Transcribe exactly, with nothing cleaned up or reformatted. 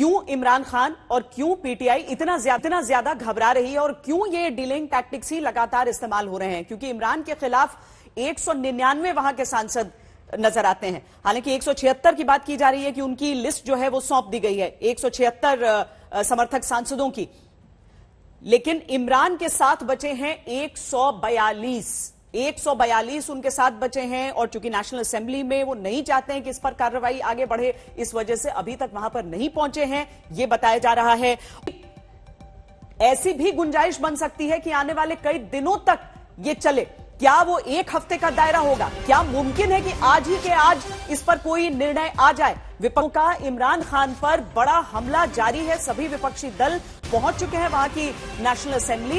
क्यों इमरान खान और क्यों पीटीआई इतना ज्यादा ज्यादा घबरा रही है और क्यों ये डीलिंग टैक्टिक्स ही लगातार इस्तेमाल हो रहे हैं, क्योंकि इमरान के खिलाफ एक सौ निन्यानवे वहां के सांसद नजर आते हैं। हालांकि एक सौ छिहत्तर की बात की जा रही है कि उनकी लिस्ट जो है वो सौंप दी गई है एक सौ छिहत्तर समर्थक सांसदों की, लेकिन इमरान के साथ बचे हैं एक सौ बयालीस, एक सौ बयालीस उनके साथ बचे हैं। और चूंकि नेशनल असेंबली में वो नहीं चाहते हैं कि इस पर कार्रवाई आगे बढ़े, इस वजह से अभी तक वहां पर नहीं पहुंचे हैं ये बताया जा रहा है। ऐसी भी गुंजाइश बन सकती है कि आने वाले कई दिनों तक ये चले। क्या वो एक हफ्ते का दायरा होगा? क्या मुमकिन है कि आज ही के आज इस पर कोई निर्णय आ जाए? विपक्ष का इमरान खान पर बड़ा हमला जारी है, सभी विपक्षी दल पहुंच चुके हैं वहां की नेशनल असेंबली।